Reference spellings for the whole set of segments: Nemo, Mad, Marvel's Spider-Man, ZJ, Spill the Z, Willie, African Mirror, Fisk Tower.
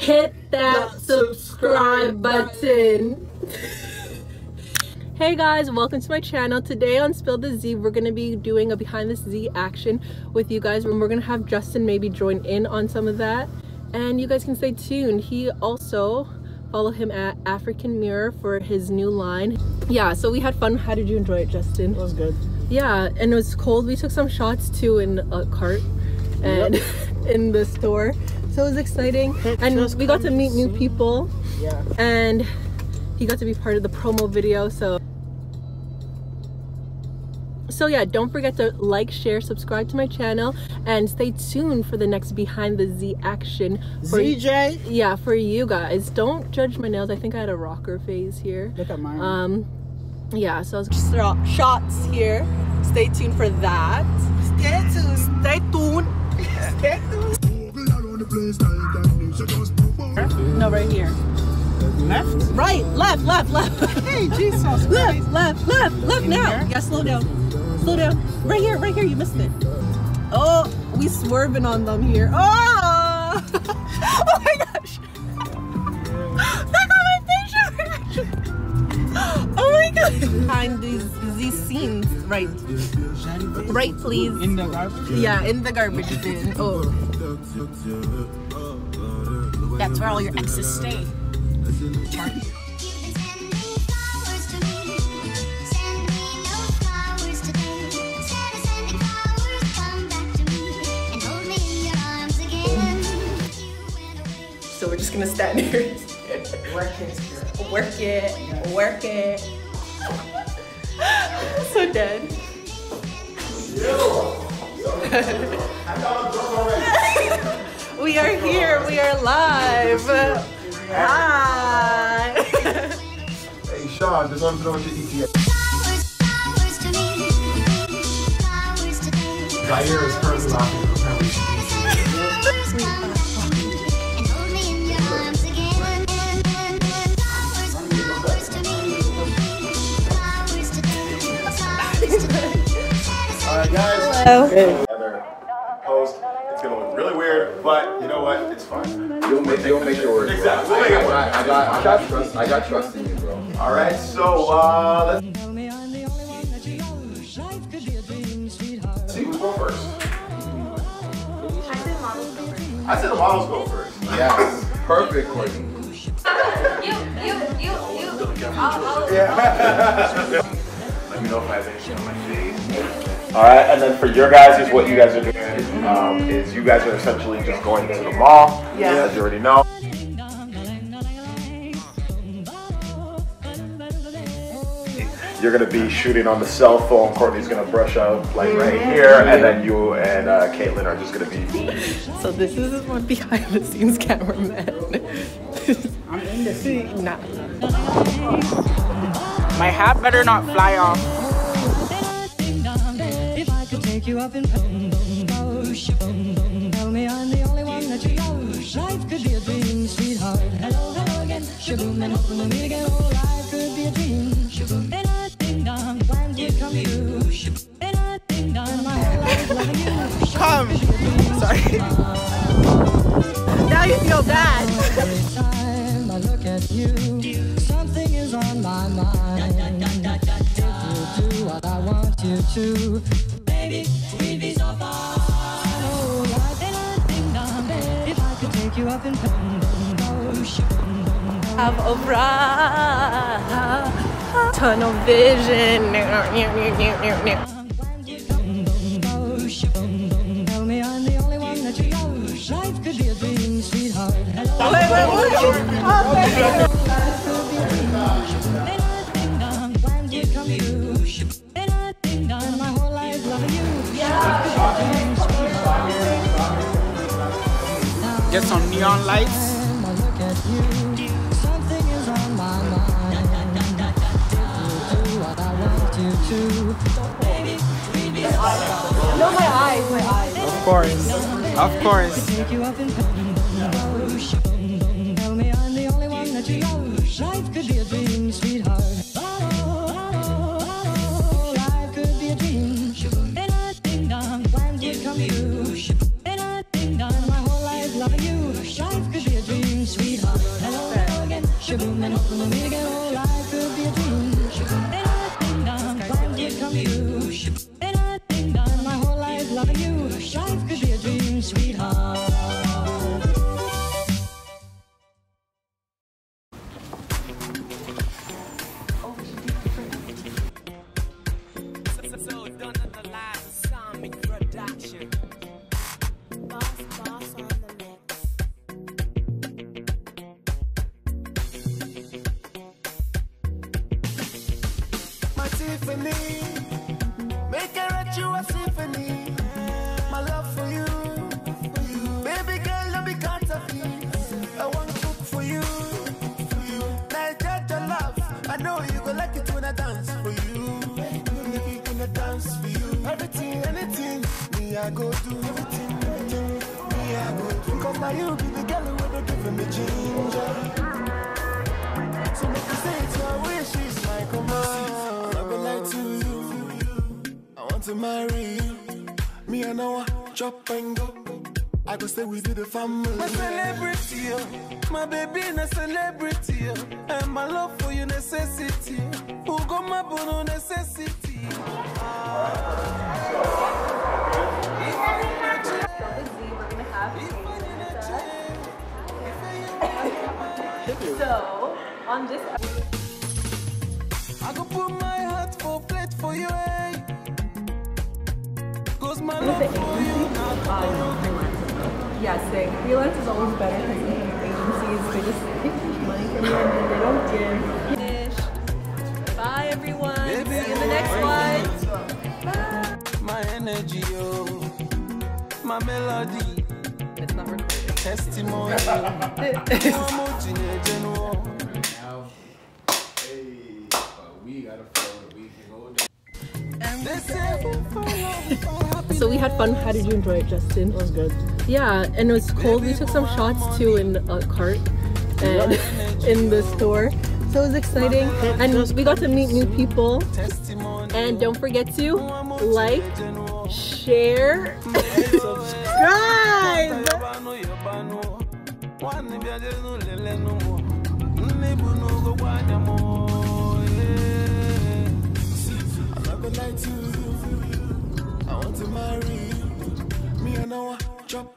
hit that subscribe button. Hey guys, welcome to my channel. Today on Spill the Z, we're going to be doing a behind the Z action with you guys, and we're going to have Justin maybe join in on some of that, and you guys can stay tuned. He also, follow him at African Mirror for his new line. Yeah, so we had fun. How did you enjoy it, Justin? It was good. Yeah, and it was cold. We took some shots too in a cart and in the store, so it was exciting. And we got to meet new people. Yeah. And he got to be part of the promo video, so yeah, don't forget to like, share, subscribe to my channel, and stay tuned for the next Behind the Z action. ZJ? Yeah, for you guys. Don't judge my nails. I think I had a rocker phase here. Look at mine. Yeah, so I was shots here. Stay tuned for that. Stay tuned. Stay tuned. Stay tuned. No, right here. Left? Right, left, left, left. Hey, Jesus. Left, left, left, left, left now. Yeah, slow down. Slow down. Right here, you missed it. Oh, we swerving on them here. Oh! Oh my gosh! That got my face. Oh my god! Behind these scenes, right? Right, please. In the garbage? Yeah, in the garbage bin. Oh. That's where all your exes stay. So we're just gonna stand here. Work it, girl. Work it, work it. So dead. We are here, we are live. Hi! Hey Sean, just wanted to know what you eat yet. Zaire is currently laughing at the family. Alright guys, hello. Hey. It's gonna look really weird, but you know what? It's fine. You'll make it work. Exactly. We'll make it work. I got trust in you, bro. All right. So let's see who's going first. I said the models go first. Yes. Perfect, Courtney. You. Yeah. Let me know if I have anything on my face. All right. And then for your guys, is what you guys are doing. Is you guys are essentially just going to the mall, as you already know. You're going to be shooting on the cell phone. Courtney's going to brush up like right here, and then you and Caitlin are just going to be... So this is what behind the scenes cameraman. I'm in the scene. Nah. My hat better not fly off. If I could take you up in... Tell me I'm the only one that you love. Life could be a dream, sweetheart. Hello, hello again. Shaboom, and open the meet again. Oh, life could be a dream. Shaboom, and I think down. When did come you? Shaboom, and I think down. My whole life loving you. Come. Sorry. Now you feel bad. Every time I look at you, something is on my mind. If you do what I want you to, baby, we'd be so far. You up in have Oprah tunnel vision. Tell me I'm the only one that you love. Life could be a dream, sweetheart. My whole life loving you. Get some neon lights. Something is on my mind. No, my eyes, my eyes. Of course, of course. Tell me I'm the only one that you love. Life could be a dream, sweetheart. Life could be a dream. And I think I'm when did come you. Loving you, life could be a dream. episode done on the live Sonic production. Boss on the mix. My Tiffany, make her at you a symphony. My love for you, baby girl, don't be caught up. I wanna cook for you. Now get your love, I know you gon' like it when I dance for you. I dance for you. Everything, anything, me I go do. Everything, everything, me I go do. Cause now you be the girl who don't give me ginger. So make you say it's your wish, it's my command. I go lie to you, I want to marry you. Me and I chop and go. I go stay with you, the family. My celebrity, my baby, na celebrity, and my love for you necessity. Who go my bono necessity? So, on this, I go put my heart for plate for you, eh? Cause my love for you now. Yeah, sick. Freelance is always better because the agencies, they just take money from you and they don't give. Bye everyone. Maybe see you in the next one. Bye. My energy, oh, my melody. It's not recording. Testimony. So we had fun. How did you enjoy it, Justin? It was good. Yeah, and it was cold. We took some shots too in a cart and in the store. So it was exciting, and we got to meet new people. And don't forget to like, share, subscribe. You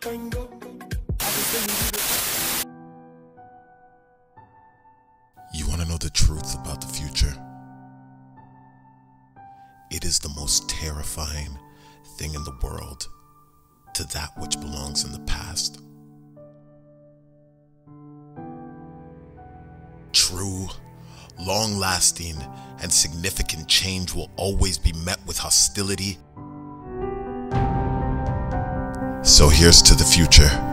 want to know the truth about the future? It is the most terrifying thing in the world to that which belongs in the past. True, long-lasting, and significant change will always be met with hostility. So here's to the future.